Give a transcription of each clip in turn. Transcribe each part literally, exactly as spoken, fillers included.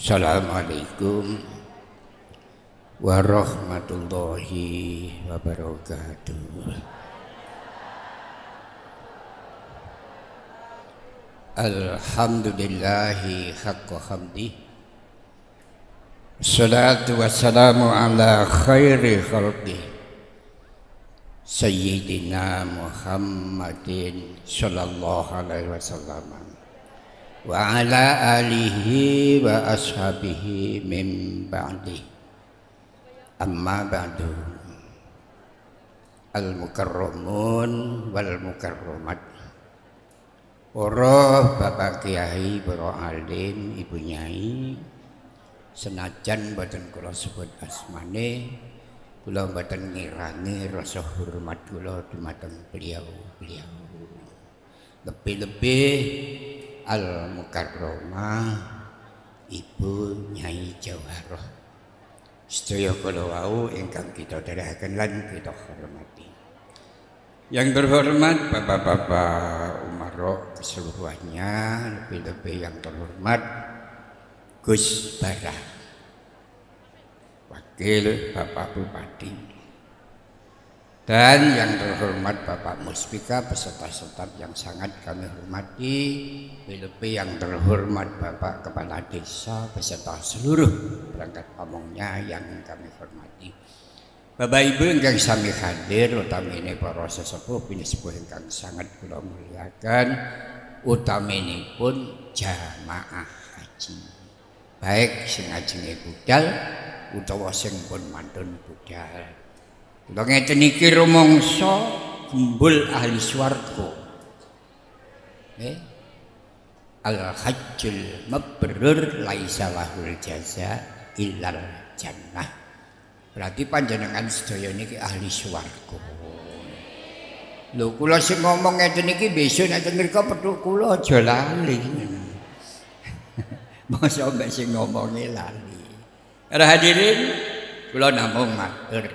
Assalamualaikum warahmatullahi wabarakatuh. Alhamdulillahi haqqa hamdi. Salatu wassalamu ala khairi khalqi Sayyidina Muhammadin sallallahu alaihi wasallam wa ala alihi wa ashabihi min ba'di. Amma ba'du. Al-mukarramun wal mukarramat, para bapak kiai, para alim, ibu nyai, senajan boten kula sebut asmane, kula boten ngirangi rasa hormat kula dumateng beliau-beliau. Lebih-lebih al mukarromah ibu nyai Jauharoh sedaya kula wau ingkang kita dherekaken lan kita hormati. Yang terhormat bapak-bapak umarok keseluruhannya, lebih-lebih yang terhormat Gus Bara wakil Bapak Bupati, dan yang terhormat Bapak Muspika beserta staf yang sangat kami hormati, lebih-lebih yang terhormat Bapak Kepala Desa beserta seluruh perangkat pamongnya yang kami hormati. Bapak Ibu yang sami hadir, utamine para sesepuh punika ingkang sangat kula muliakan, utamine pun jamaah haji, baik sing ajenge budal utawa sing pun mantun budal. Kula ngeten iki rumangsa gembul ahli swarga. Eh? Al-hajjul mabrur laisa lahul jaza illal jannah. Berarti panjenengan sedaya niki ahli swarga. Lho kula sing ngomong ngeten iki besok nek mriku petuk kula aja lali. Masa mbek sing ngomongé lali. Para hadirin kula namung matur.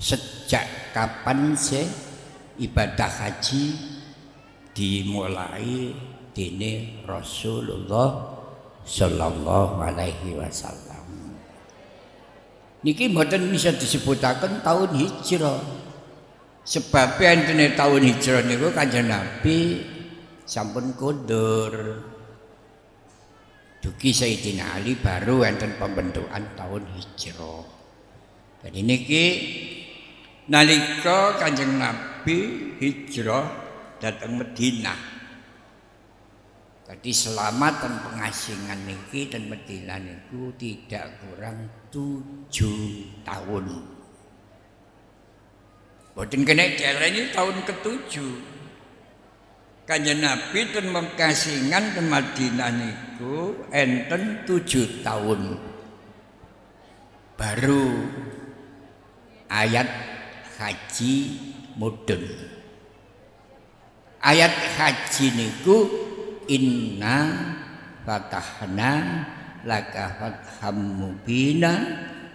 Sejak kapan sih ibadah haji dimulai dene Rasulullah sallallahu alaihi wasallam? Niki mboten bisa disebutaken tahun hijrah. Sebab antene tahun hijrah niku Kanjeng Nabi sampun kondur. Dugi Sayyidina Ali baru enten pembentukan tahun hijrah. Jadi niki nalika Kanjeng Nabi hijrah datang Madinah, jadi selamatan pengasingan niki dan Madinah niku tidak kurang tujuh tahun. Boten kene diarani tahun ketujuh. Kanjeng Nabi ten mengkasingan ten Madinah niku enten tujuh tahun. Baru ayat haji mudun. Ayat haji niku inna fatahna laka fatham mubina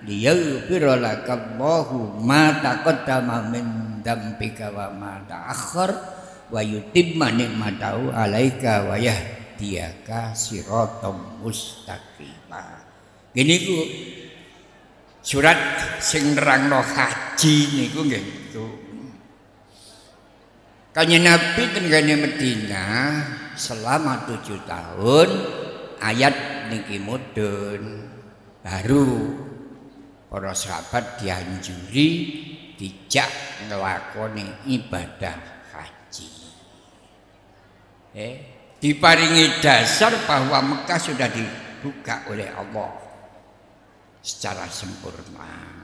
liyaghfira lakallahu ma taqaddama min dzambika wa ma ta'akhkhar wa yutimma ni'matahu 'alaika wa yahdiyaka siratal mustaqim. Gini ku surat sing nerangno haji niku nggih gitu. Kanjeng Nabi tenggane Madinah selama tujuh tahun ayat niki mudhun. Baru para sahabat dianjuri dijak nglakoni ibadah haji. Eh, diparingi dasar bahwa Mekah sudah dibuka oleh Allah secara sempurna.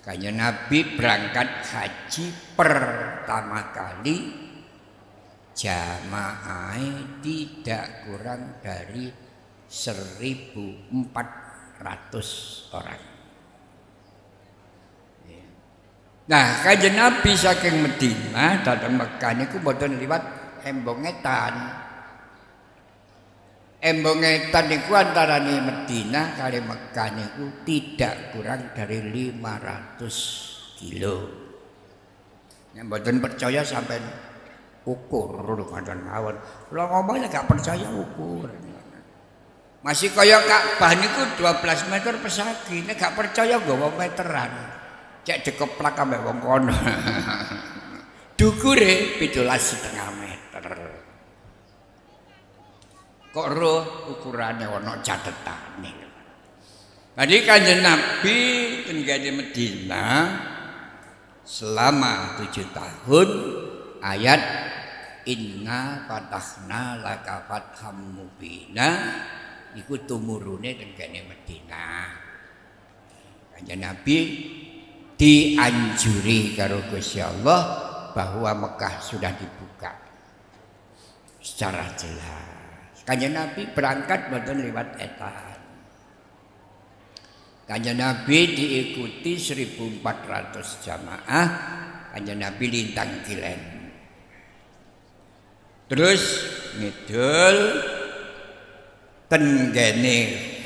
Kanjeng Nabi berangkat haji pertama kali jamaah tidak kurang dari seribu empat ratus orang. Nah, Kanjeng Nabi saking Madinah datang Mekah niku mboten liwat embong etan. Embong etan niku antarane Madinah kali Mekah niku tidak kurang dari lima ratus kilo. Nek mboten percaya sampean ukur lho kancane mawon. Lah ngomongnya gak percaya ukur. Masih kaya Ka'bah niku dua belas meter pesagi, nek gak percaya nggawa meteran. Cek dikeplak ambek wong kono. Dukure tujuh belas setengah meter. Kok roh ukurane ana catetane. Jadi Kanjeng Nabi tenggane Medina selama tujuh tahun ayat inna fatahna laka fatham mubina iku tumurune tengene Medina. Kanjeng Nabi dianjuri karo Gusti Allah bahwa Mekah sudah dibuka secara jelas. Kanjeng Nabi berangkat mboten lewat etan. Kanjeng Nabi diikuti seribu empat ratus jamaah. Kanjeng Nabi lintang kilen. Terus ngidul tenggene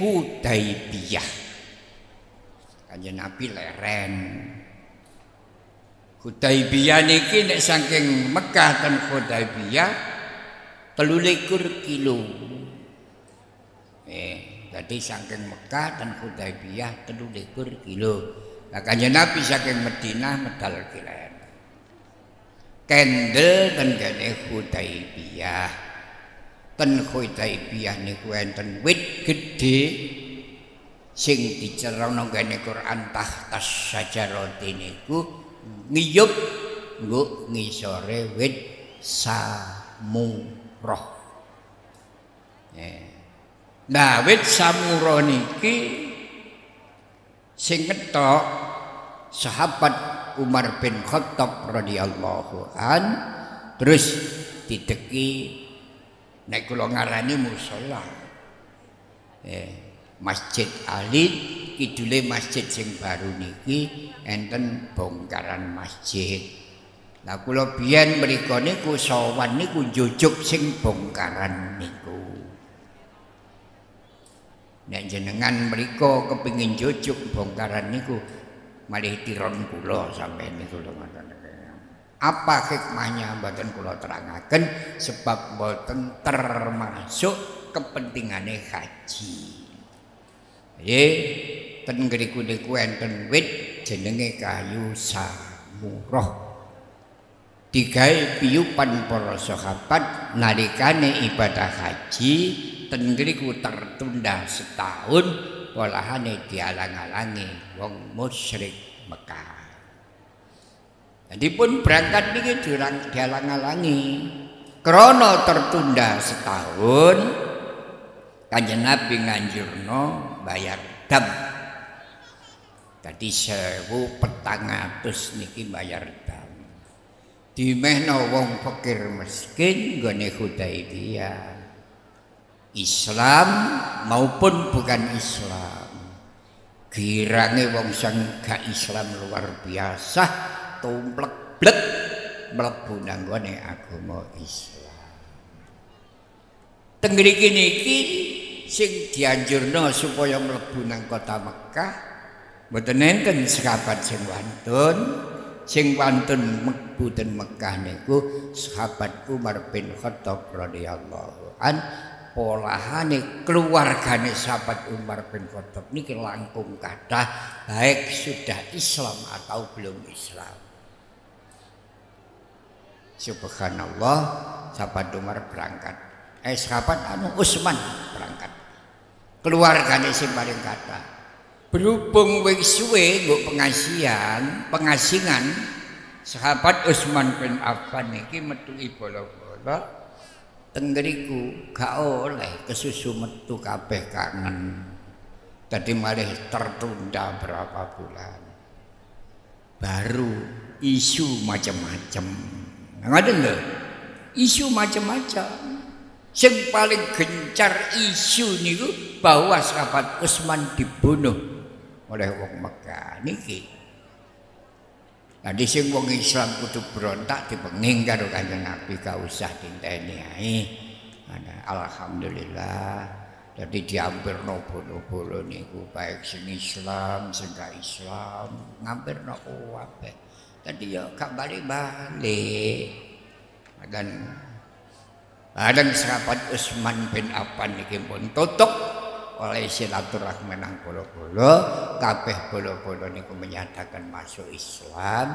Hudaibiyah. Kanjeng Nabi leren. Hudaibiyah niki nek saking Mekah ten Hudaibiyah telulikur kilo. Eh, jadi saking Mekah ten Hudaibiyah telulikur kilo. Nah, Kanjeng Nabi saking Madinah medal kilen. Kendel tenggene Hudaibiyah. Ten Hudaibiyah niku enten wit gedhe sing dicerana nggone Quran tahtas sajarati niku ngiyup nggo ngisore wit samurah. Nah, wit samurah niki sing ketok sahabat Umar bin Khattab radhiyallahu an terus dideki nek kula ngarani musala. Eh, Masjid Ali kidule masjid sing baru niki enten bongkaran masjid. Lah kula biyen mriku niku sowan niku njujuk sing bongkaran niku. Nek jenengan mriku kepengin njujuk bongkaran niku malih tiron kula sampeyan niku lho ngoten. Apa hikmahnya mboten kula terangaken sebab mboten termasuk kepentingane haji. Nggih, ten ngriku niku enten wit jenenge kayu samurah. Digawe piyupan para sahabat nalikane ibadah haji ten ngriku tertunda setahun walahane dialang-alangi wong musyrik Mekah. Jadi pun berangkat niki dialang-alangi krana tertunda setahun. Kanjeng Nabi nganjurno bayar dam. Jadi sewu petang atus niki bayar dam. Dimehno wong fakir miskin nggone Hudaibiyah. Islam maupun bukan Islam. Girange wong sing gak Islam luar biasa. Tumplek-blek mlebu nang gone agama Islam. Teng mriki niki sing dianjurno supaya mlebu nang kota Mekah mboten enten sahabat sing wantun, sing wantun mlebu ten Mekah niku sahabat Umar bin Khattab radhiyallahu an. Polahane keluargane sahabat Umar bin Khattab niki langkung kathah baik sudah Islam atau belum Islam. Subhanallah, sahabat Umar berangkat. Eh sahabat anu Utsman berangkat. Keluargane sing paling kathah. Berhubung wis suwe nggo pengasihan, pengasingan sahabat Utsman bin Affan niki metu ibolo-bolo. Tenggeriku gak oleh kesusu metu kabeh kangen. Tadi malih tertunda berapa bulan. Baru isu macam-macam. Ngaten lho. Isu macam-macam. Sing paling gencar isu niku bahwa sahabat Utsman dibunuh oleh wong Mekah niki. Jadi sing wong Islam kudu berontak dipenging karo Kanjeng Nabi gak usah dinteni ae. Alhamdulillah. Jadi diampirno bolo-bolo niku baik sing Islam, sing gak Islam, ngampirno kabeh. Tadi ya gak balik-balik. Agan Bareng sahabat Utsman bin Affan niki pun tutuk oleh silaturahmi nang bolo-bolo, kabeh bolo-bolo niku menyatakan masuk Islam,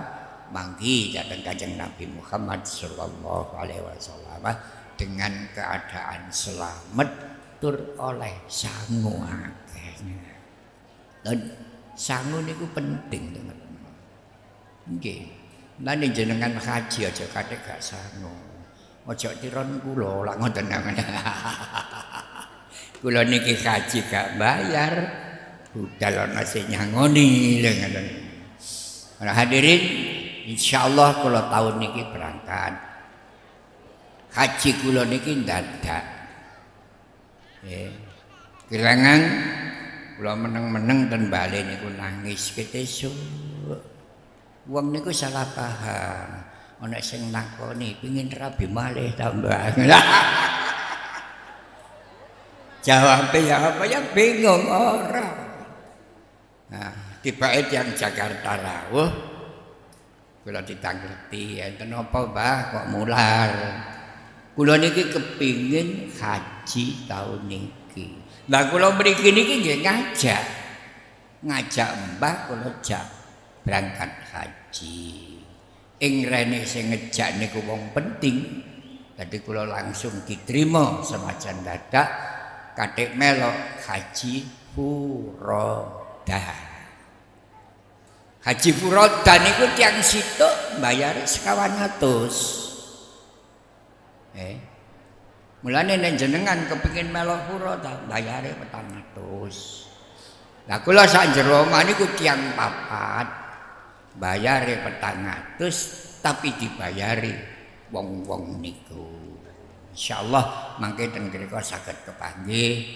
manggi datang Kanjeng Nabi Muhammad sallallahu alaihi wasallam dengan keadaan selamat tur oleh sangu akeh. Dan sangu niku penting, teman-teman. Nggih. Lan jenengan haji aja kate gak sangu. Aja tiron kula lak ngoten nangane. Kula niki haji gak bayar, budal ana sing nyangoni lho ngoten. Para hadirin, insyaallah kula tahun niki berangkat. Haji kula niki dadak. Nggih. Kirangan kula meneng-meneng ten bali niku nangis ketesuk. Wong niku salah paham. Ana sing nakoni pengin rabi malih tambah. Jawabnya ya apa ya bingung orang. Nah, tibae yang Jakarta rawuh kula ditangleti enten apa Mbah kok mular. Kula niki kepingin haji tahun niki. Lah kula mriki niki nggih ngajak. Ngajak Mbah kula jak berangkat haji. Ing rene sing ngejak niku wong penting. Dadi kula langsung diterima semajan dadak. Kadek melok Haji Furoda. Haji Furoda niku tiyang sitok mbayare sekawan atus. Eh. Mulane nek jenengan kepengin melok Furoda mbayare petang atus. Lah kula sak jero omah niku tiyang papat mbayare petang atus tapi dibayari wong-wong niku. Insyaallah mangke ten krika saged kepanggih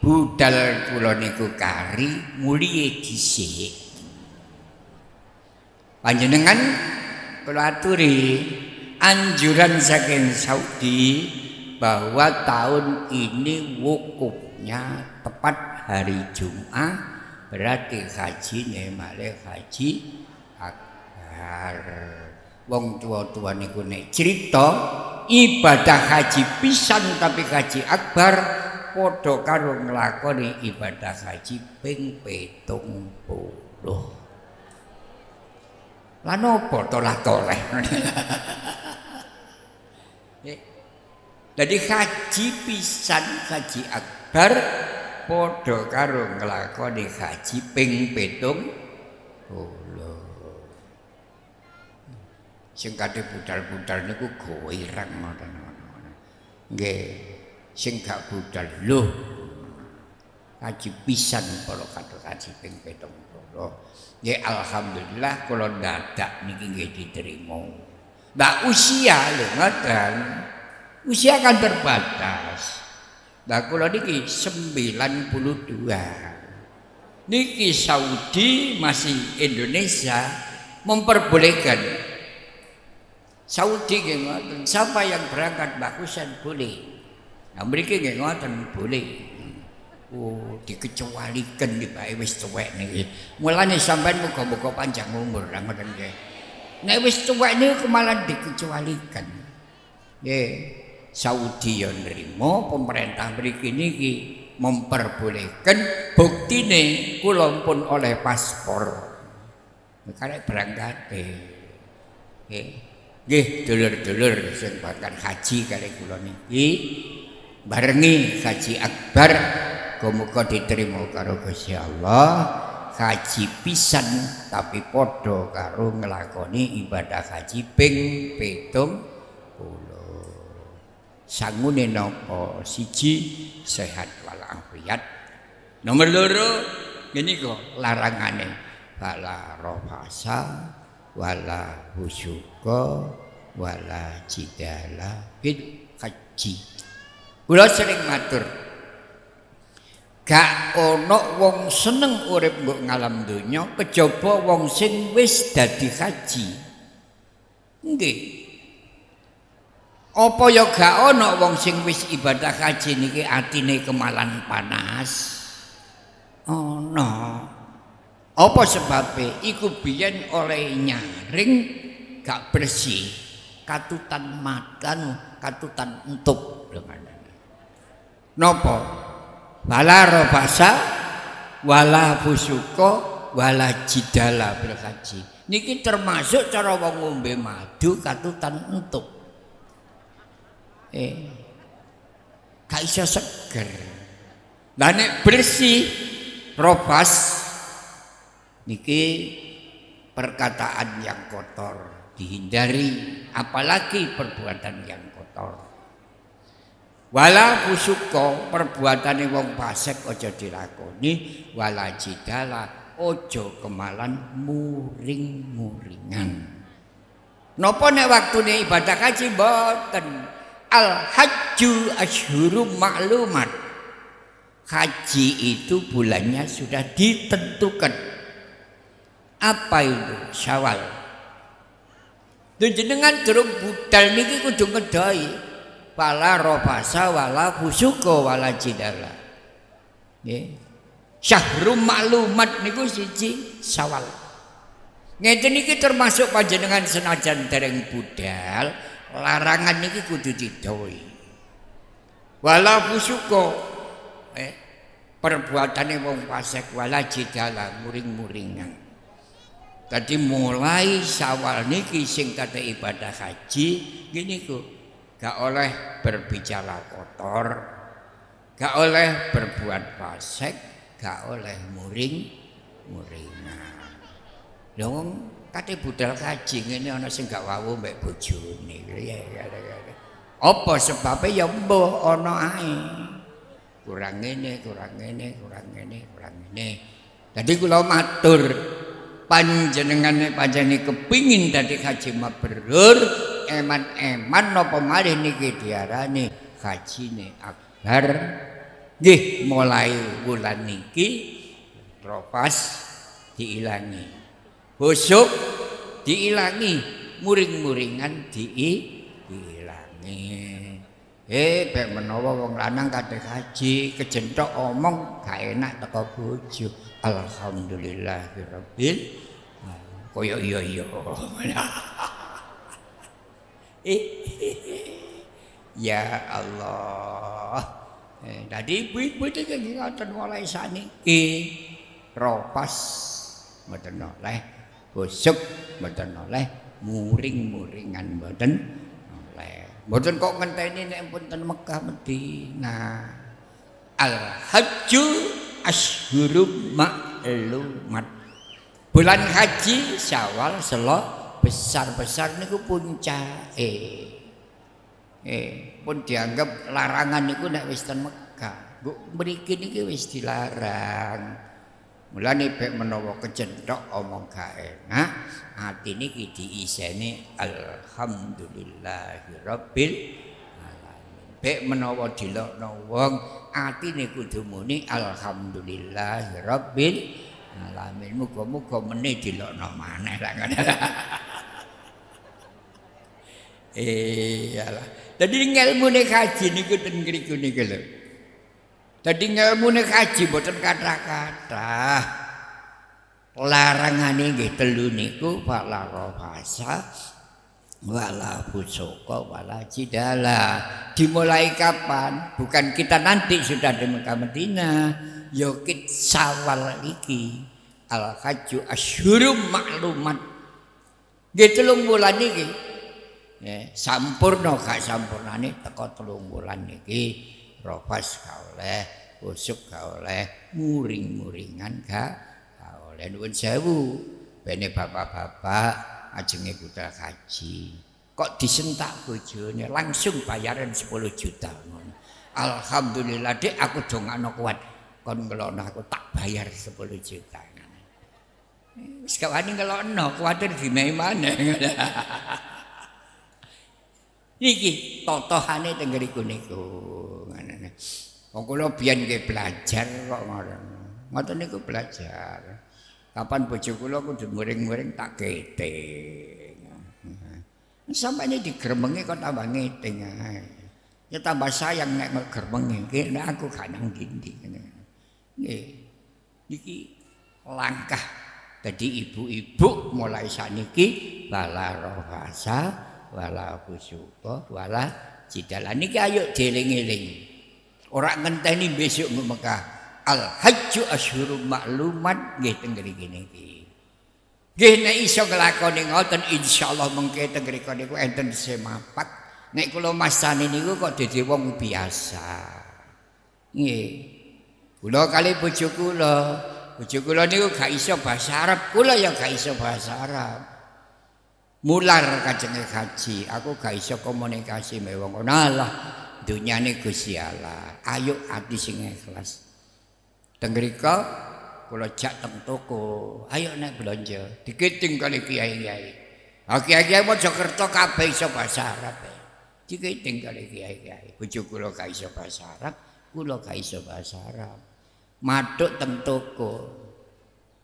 budal kula niku kari mulih dhisik. Panjenengan kula aturi anjuran saking Saudi bahwa tahun ini wukufnya tepat hari Jumat, berarti hajine malih haji akbar. Wong tua-tua niku nek crita ibadah haji pisan tapi haji akbar padha karo nglakoni ibadah haji ping pitung puluh. Lan opo to latoleh. Jadi haji pisan haji akbar padha karo nglakoni haji ping pitung puluh. Sing kadhe budal-budal niku goirang ngoten. Nggih, sing gak budal lho. Haji pisan para kadhe haji ping pitung puluh. Nggih alhamdulillah kula dadak niki nggih diterima. Mbak usia lho ngoten. Usia kan terbatas. Lah kula niki sembilan puluh dua. Niki Saudi masih Indonesia memperbolehkan. Saudi nggih ngoten, siapa yang berangkat bakusan boleh. Nah mriki nggih ngoten boleh. Oh, dikecualikan di bae wis tuwek niki. Mulane sampean muga-muga panjang umur ra ngoten nggih. Nek wis tuwek niku malah dikecualikan. Nggih, Saudi yo nrimo pemerintah mriki niki memperbolehkan buktine kula pun oleh paspor. Mekare berangkat e. Nggih. Nggih, dulur-dulur sing bakal haji kali kula niki barengi haji akbar muga-muga diterima karo Gusti Allah. Haji pisan tapi padha karo nglakoni ibadah haji ping pitung puluh. Sangune napa? Siji sehat walafiat. Nomor loro menika larangane bala rofasa wala husyuka wala jidala bil haji. Kula sering matur gak ono wong seneng urip mbok ngalam donya kejaba wong sing wis dadi haji. Nggih, apa ya gak ono wong sing wis ibadah haji niki atine kemalan panas? Ono. Oh, no. Apa sebabnya? Iku biyen oleh nyaring gak bersih, katutan makan, katutan entuk. Napa? Wala robasa, wala fusuko, wala jidala berkaji. Niki termasuk cara wong ngombe madu katutan entuk. Eh, gak iso seger. Lah nek bersih robas niki perkataan yang kotor dihindari, apalagi perbuatan yang kotor. Wala fusuko, perbuatane wong fasik aja dilakoni, wala jidala, aja kemalan muring-muringan. Napa nek waktune ibadah kaji mboten? Al hajju asyhuru ma'lumat. Haji itu bulannya sudah ditentukan. Apa itu? Syawal. Jenengan durung budal niki kudu ngedai. Wala robasa, wala fusuko, wala jidala. Nggih. Syahrum maklumat niku siji Syawal. Ngeten niki termasuk panjenengan senajan dereng budal, larangan niki kudu didhawuhi. Wala fusuko, eh, perbuatane wong fasik, wala jidala, muring-muringan. Tadi mulai Syawal niki sing kate ibadah haji ngene niku. Gak oleh berbicara kotor, gak oleh berbuat fasik, gak oleh muring muringan. Dong kate budal kaji ngene ana sing gak wau mbek bojone. Apa sebabe ya mbuh ana ae. Kurang ngene, kurang ngene, kurang ngene, kurang ngene. Dadi kula matur panjenengane panjene kepingin dadi haji mabrur. Eman-eman napa malih niki diarani hajine akbar. Nggih mulai wulan niki ropas diilangi, busuk diilangi, muring-muringan diilangi. Eh bek menawa wong lanang kadhe haji kejentok omong gak enak teko bojo. Alhamdulillahirabbil alamin. Koyo iya iya. Ya Allah. Tadi ibu-ibu itu ngingatan mulai saat ini ropas mboten oleh, busuk mboten oleh, muring-muringan mboten oleh. Mboten kok ngenteni nek punten Mekah Madinah. Al hajju asyhuru ma'lumat. Bulan haji Syawal Selo besar-besar niku puncake. Eh, eh pun dianggap larangan niku nek wis ten Mekah. Nggo mriki niki wis dilarang. Mulane bek menawa kecentok omong gak enak, ati niki diiseni alhamdulillahirabbil alamin. Bek menawa dilokno wong atine kudu muni alhamdulillahirabbil alamin. Muga-muga meneh dilokno maneh lak ngono. Iyalah. Tadi ngelmune kaji niku ten ngriku niku lho. Tadi ngelmune kaji mboten kata-kata. Larangane nggih telu niku wala robasa, wala fusuka, wala jidala. Dimulai kapan? Bukan kita nanti sudah di Mekah Madinah. Yo kit Syawal iki. Al hajju asyhurum ma'lumat. Nggih telung wulan iki. Ya, sampurna gak sampurnane teko telung wulan niki robas gak oleh, busuk gak oleh, muring-muringan gak oleh. Nuwun sewu bene bapak-bapak ajenge budal haji kok disentak bojone langsung bayaran sepuluh juta ngono. Alhamdulillah Dik, aku dongakno kuat kon ngelokno aku tak bayar sepuluh juta. Wis gak wani ngelokno kuwatir dimehi maneh. Niki totohane teng ngriku niku. Ngono. Wong kula biyen nggih belajar kok ngono. Ngoten niku belajar. Kapan bojo kula kudu muring-muring tak keting. Sampane digremengi kok tambah ngiting ae. Ya tambah sayang nek ngremengi iki nek aku gak nang ndi ngene. Nggih. Niki langkah dadi ibu-ibu mulai saniki bala rohasa wala fusuka wala jidala niki ayo dieling-eling. Orang ngenteni besok ke Mekah. Al-hajju asyhurun ma'lumat nggih teng mriki niki. Nggih nek iso nglakoni ngoten insyaallah mengke teng mriki niku enten semapat. Nek kula mastani niku kok dadi wong biasa. Nggih. Kula kali bojo kula, bojo kula niku gak iso bahasa Arab, kula ya gak iso bahasa Arab. Mular kajenge haji, aku gak iso komunikasi me wong Allah. Dunyane Gusti Allah, ayo ati sing ikhlas. Teng mriko kula jak teng toko, ayo nek belanja, dikiting kali kiai-kiai. Ha kiai-kiai Mojokerto kabeh iso bahasa Arab. Dikiting kali kiai-kiai. Bojo kula gak iso bahasa Arab, kula gak iso bahasa Arab. Maduk teng toko.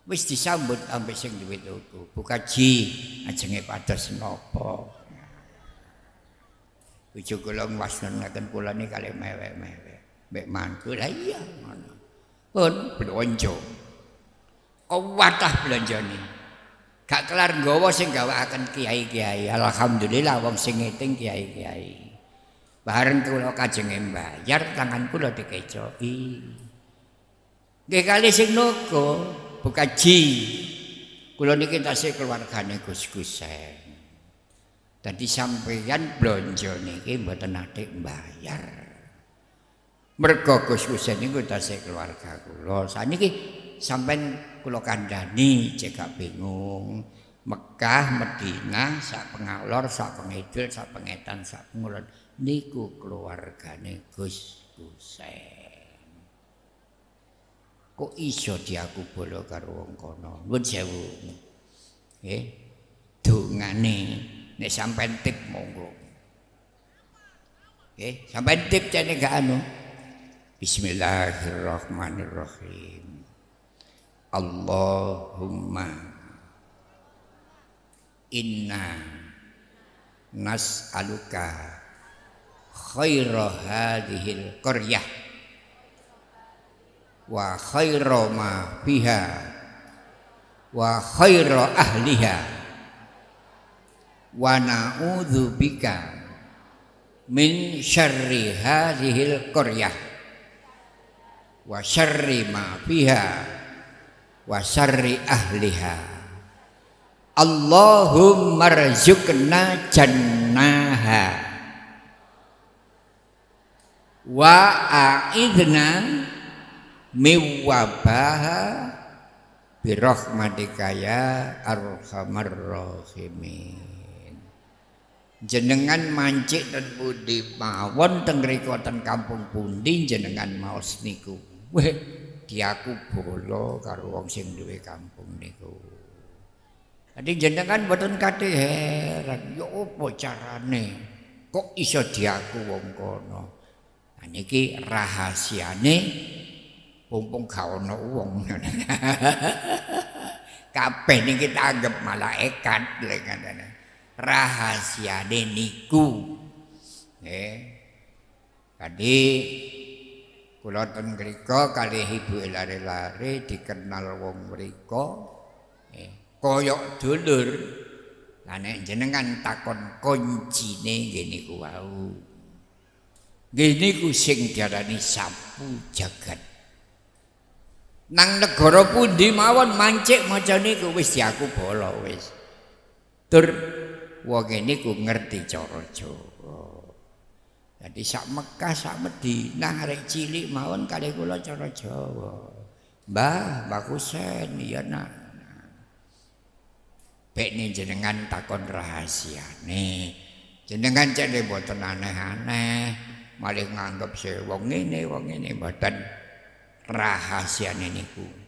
Wis disambut ambek sing duwe toko. Bukaji, ajenge pados napa. Ujuk kula wasnan ngaten kula niki kalih mewek-mewek. Mbek mantu lah iya ngono. Pun blonjo. Kuwatah blonjone. Gak kelar nggawa sing gawakaken kiai-kiai. Alhamdulillah wong sing ngiting kiai-kiai. Bareng kula kajenge mbayar tangan kula dikecoki. Nggih kalih sing nuku bukaji. Kula niki tasih keluargane Gus-Gusen. Tadi sampeyan blonjo niki mboten atik mbayar. Mergo Gus Husain niku tasih keluarga kula. Saniki sampeyan kula kandhani cekak bingung. Mekah, Madinah, sak pengalor, sak pengidul, sak pengetan, sak pengulon niku keluargane Gus Husain. Kok iso diaku bolo karo wong kono? Nuwun sewu. Nggih. Dongane nek sampean tip monggo. Nggih, okay. Sampean tip jane gak anu. Bismillahirrahmanirrahim. Allahumma inna nas'aluka khaira hadhil qaryah wa khaira ma fiha wa khaira ahliha. Wa na'udzubika min syarri hadhil qaryah wa syarri ma fiha wa syarri ahliha. Allahumma rzuqna jannaha wa a'idna min wabaha bi rahmatika ya arhamar rahimin. Jenengan mancik dan pundi mawon teng mriku ten kampung pundi jenengan maos niku. Weh, diaku bolo karo wong sing duwe kampung niku. Jadi jenengan mboten kate heran, yo opo carane kok iso diaku wong kono. Nah niki rahasiane mumpung gak ono wong. Kabeh niki tanggep malaikat lek ngene. Rahasia niku, eh, tadi kuloten griko kali ibu lari-lari dikenal wong griko, eh, koyok dulur, lanek jenengan takon kunci nih gini ku wau, gini ku sing diarani sapu jagat, nang negara pundi mawon mancik macam niku wis diaku bolo wis, tur wong niku ngerti cara Jawa. Jadi sak Mekah sak Madinah arek cilik mawon kali kula cara Jawa. Mbah, Mbah Kusen, iya nak. Bekne jenengan takon rahasiane. Jenengan cek mboten aneh-aneh, malah nganggep se wong ngene, wong ngene mboten rahasiane niku.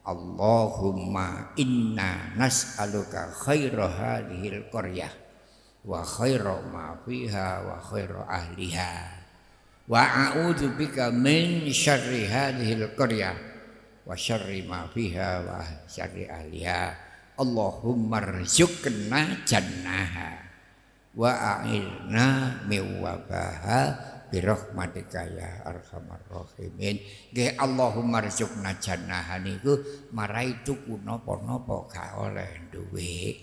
Allahumma inna nas'aluka khaira hadhil qaryah wa khaira ma fiha wa khaira ahliha wa a'udzu bika min syarri hadhil qaryah wa syarri ma fiha wa syarri ahliha. Allahumma rzuqna jannaha wa a'idna min wabaha bi rahmatika ya arhamar rahimin. Nggih Allahumma rzuqna jannaha niku marai tuku napa-napa gak oleh duwe.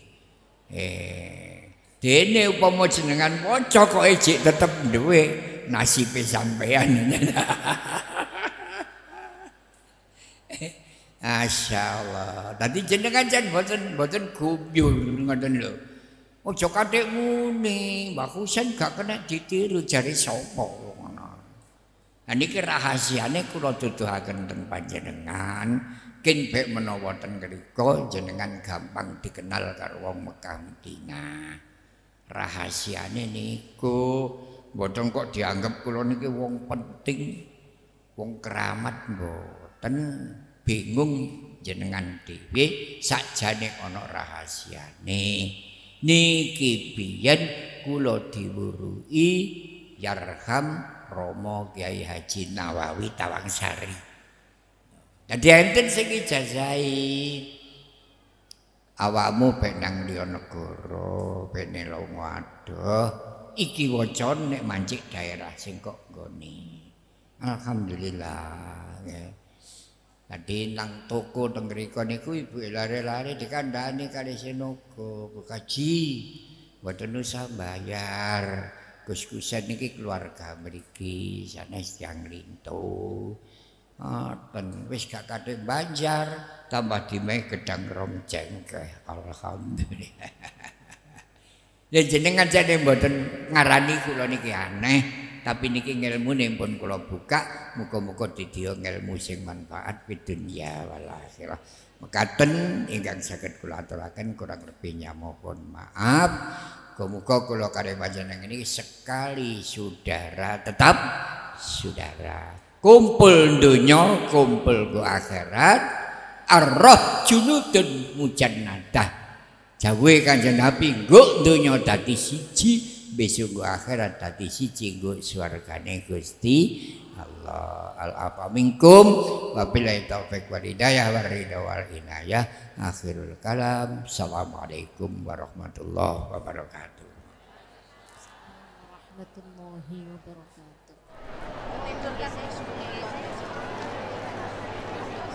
Eh Dene upama jenengan maca kok ejik tetep duwe nasibe sampean. Masyaallah. Dadi jenengan jan boten boten gubyun ngoten lho. Ojo kathik ngene, Mbah Husain gak kena ditiru jare sapa ngono. Lah niki rahasiane kula duduhaken ten panjenengan, kin bek menawa ten mriku jenengan gampang dikenal karo wong Mekah Madinah. Rahasiane niku boten kok dianggap kula niki wong penting, wong keramat mboten. Bingung jenengan dhewe sakjane ana rahasiane niki biyen kula diwuruhi Yarham Romo Kyai Haji Nawawi Tawangsari. Dadi enten sing ijazahi awakmu benang liya negara bene longo adoh iki wacan nek mancik daerah sing kok nggone. Alhamdulillah. Tadi nang toko tengriko niku ibu lari-lari dikandani kali senogo bekaji boten usah bayar kus-kusan niki keluarga mriki sanes tiyang lintu ten wis gak kate banjar tambah dimeh gedang romceng keh alhamdulillah. Ya jenengan jane mboten ngarani kula niki aneh. Tapi niki ngilmune pun kula buka, muga-muga didya ngilmu sing manfaat fid dunya wal akhirah. Mekaten ingkang saged kula aturaken kurang lebihnya mohon maaf. Muga-muga kula kare panjenengan niki sekali saudara tetap saudara. Kumpul donya, kumpul go akhirat. Ar-rah junudun mujannadah. Jawuhe Kanjeng Nabi nggo donya dadi siji. Besok akhirat tadi si cinggu suargane Gusti Allah al-afa minkum wabillahi taufik wal hidayah war ridha wal inayah akhirul kalam. Assalamualaikum warahmatullahi wabarakatuh. Warahmatullahi wabarakatuh.